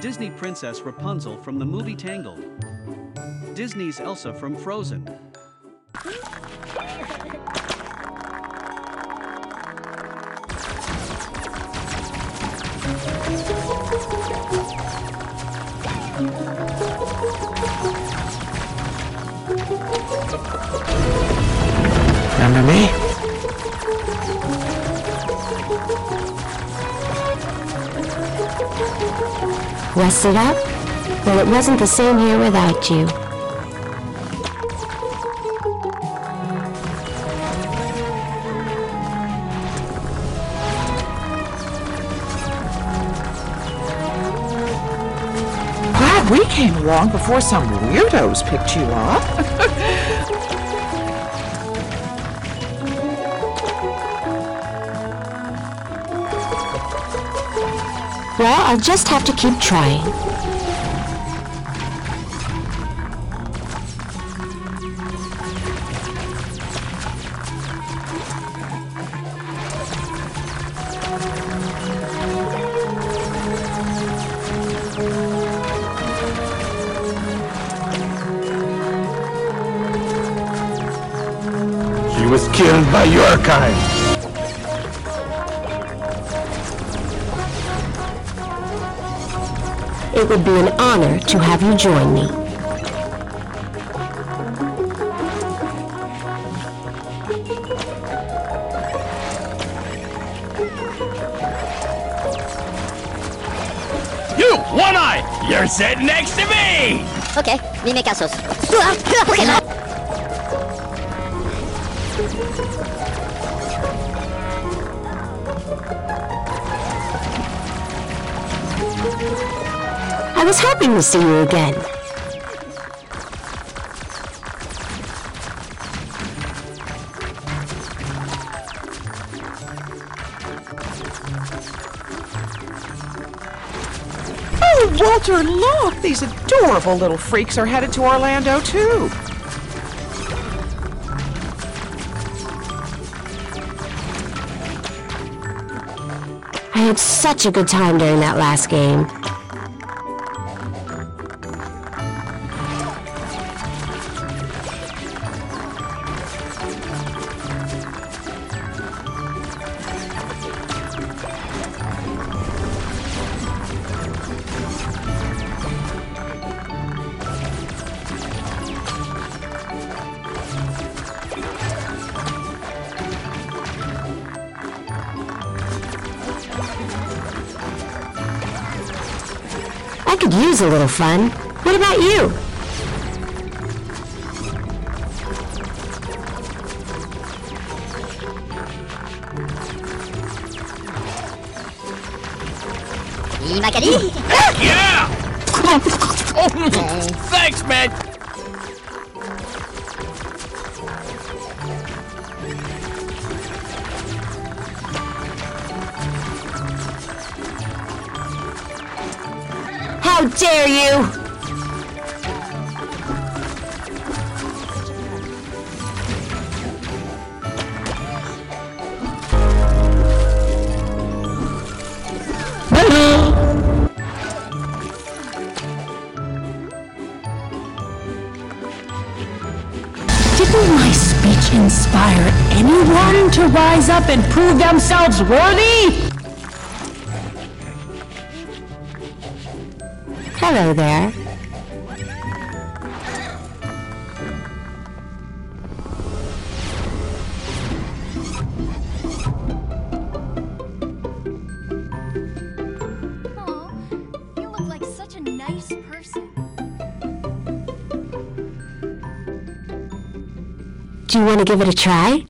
Disney Princess Rapunzel from the movie Tangled. Disney's Elsa from Frozen. Remember me? Rest it up? Well, it wasn't the same here without you. Glad we came along before some weirdos picked you up. Well, I'll just have to keep trying. She was killed by your kind. It would be an honor to have you join me. You, one eye, you're sitting next to me! Okay, dime casos. I was hoping to see you again. Oh, Walter, look! These adorable little freaks are headed to Orlando, too. I had such a good time during that last game. I could use a little fun. What about you? Yeah! Thanks, man! How dare you! Didn't my speech inspire anyone to rise up and prove themselves worthy? Hello there. Aw, you look like such a nice person. Do you want to give it a try?